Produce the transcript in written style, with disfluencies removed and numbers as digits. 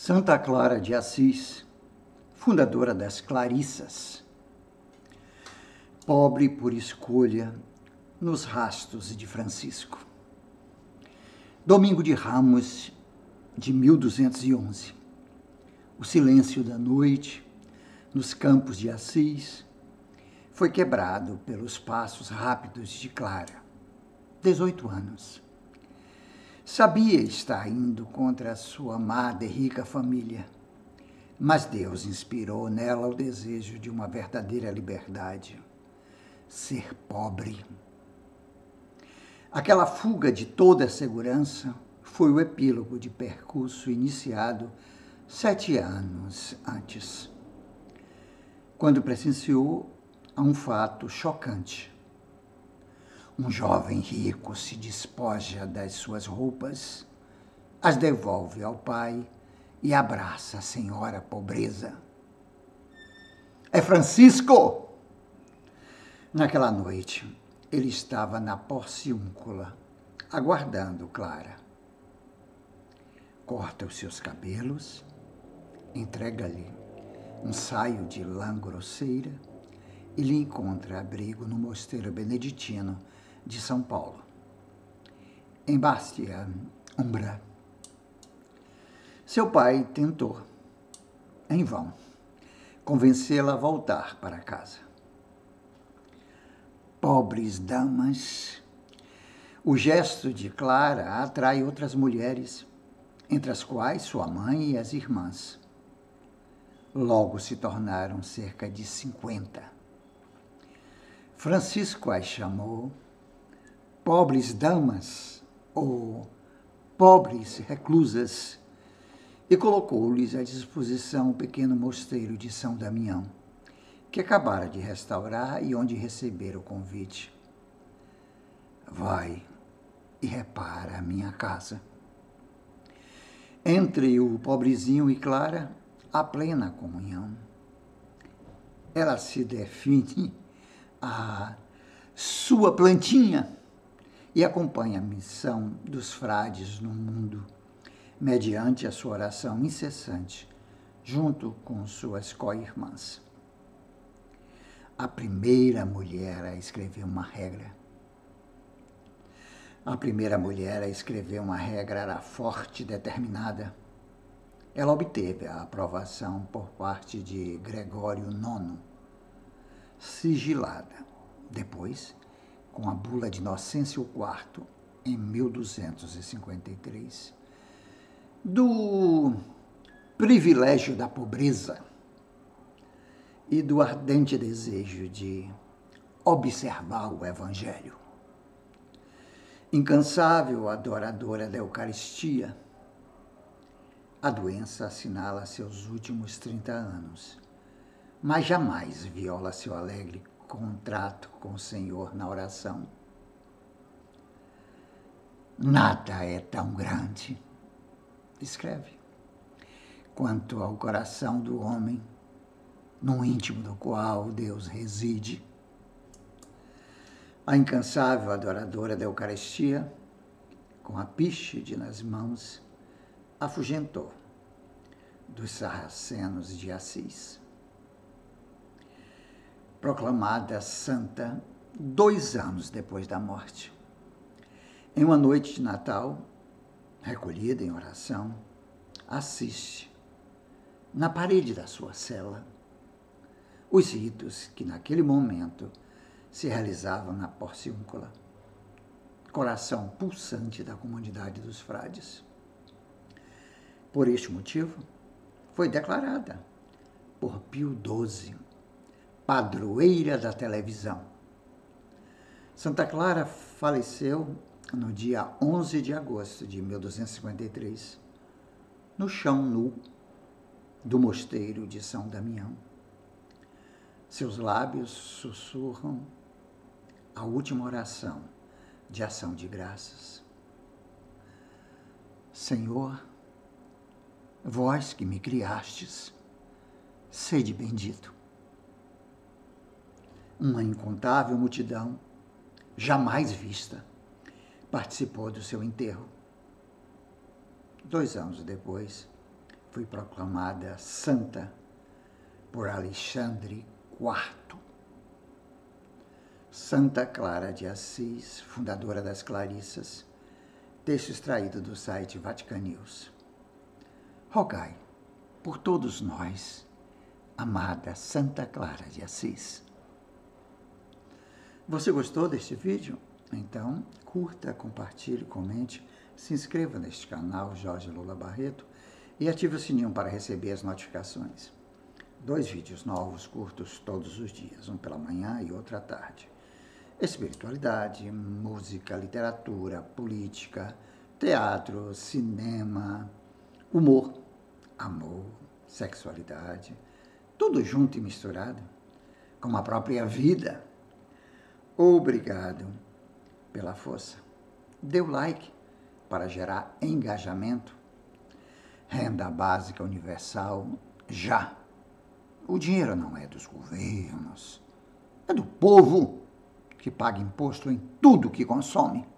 Santa Clara de Assis, fundadora das Clarissas, pobre por escolha nos rastros de Francisco. Domingo de Ramos de 1211. O silêncio da noite nos campos de Assis foi quebrado pelos passos rápidos de Clara, 18 anos. Sabia estar indo contra a sua amada e rica família, mas Deus inspirou nela o desejo de uma verdadeira liberdade, ser pobre. Aquela fuga de toda a segurança foi o epílogo de percurso iniciado 7 anos antes, quando presenciou a um fato chocante. Um jovem rico se despoja das suas roupas, as devolve ao pai e abraça a senhora pobreza. É Francisco! Naquela noite, ele estava na Porciúncula, aguardando Clara. Corta os seus cabelos, entrega-lhe um saio de lã grosseira e lhe encontra abrigo no mosteiro beneditino de São Paulo, em Bastia Umbra. Seu pai tentou, em vão, convencê-la a voltar para casa. Pobres damas, o gesto de Clara atrai outras mulheres, entre as quais sua mãe e as irmãs. Logo se tornaram cerca de 50. Francisco as chamou pobres damas ou pobres reclusas e colocou-lhes à disposição o pequeno mosteiro de São Damião, que acabara de restaurar e onde recebera o convite. Vai e repara a minha casa. Entre o pobrezinho e Clara, a plena comunhão. Ela se define a sua plantinha e acompanha a missão dos frades no mundo, mediante a sua oração incessante, junto com suas co-irmãs. A primeira mulher a escrever uma regra. A primeira mulher a escrever uma regra era forte e determinada. Ela obteve a aprovação por parte de Gregório IX, sigilada, depois, com a Bula de Inocêncio IV, em 1253, do privilégio da pobreza e do ardente desejo de observar o Evangelho. Incansável adoradora da Eucaristia, a doença assinala seus últimos 30 anos, mas jamais viola seu alegre contrato com o Senhor na oração. Nada é tão grande, escreve, quanto ao coração do homem, no íntimo do qual Deus reside. A incansável adoradora da Eucaristia, com a pílide nas mãos, afugentou dos sarracenos de Assis. Proclamada santa 2 anos depois da morte, em uma noite de Natal, recolhida em oração, assiste, na parede da sua cela, os ritos que naquele momento se realizavam na Porciúncula, coração pulsante da comunidade dos frades. Por este motivo, foi declarada por Pio XII, padroeira da televisão. Santa Clara faleceu no dia 11 de agosto de 1253, no chão nu do mosteiro de São Damião. Seus lábios sussurram a última oração de ação de graças. Senhor, vós que me criastes, sede bendito. Uma incontável multidão, jamais vista, participou do seu enterro. 2 anos depois, foi proclamada santa por Alexandre IV. Santa Clara de Assis, fundadora das Clarissas, texto extraído do site Vatican News. Rogai por todos nós, amada Santa Clara de Assis. Você gostou deste vídeo? Então, curta, compartilhe, comente, se inscreva neste canal Jorge Lula Barreto e ative o sininho para receber as notificações. 2 vídeos novos, curtos, todos os dias, um pela manhã e outro à tarde. Espiritualidade, música, literatura, política, teatro, cinema, humor, amor, sexualidade, tudo junto e misturado, como a própria vida. Obrigado pela força. Dê o like para gerar engajamento. Renda básica universal já. O dinheiro não é dos governos, é do povo, que paga imposto em tudo que consome.